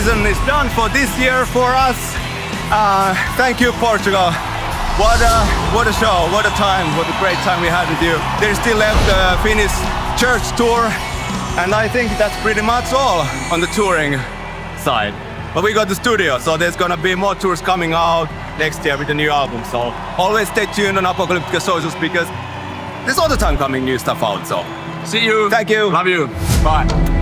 season is done for this year for us. Thank you, Portugal. What a show, what a time, what a great time we had with you. There's still left the Finnish church tour, and I think that's pretty much all on the touring side. But we got the studio, so there's gonna be more tours coming out next year with the new album. So always stay tuned on Apocalyptica socials, because there's all the time coming new stuff out. So see you. Thank you. Love you. Bye.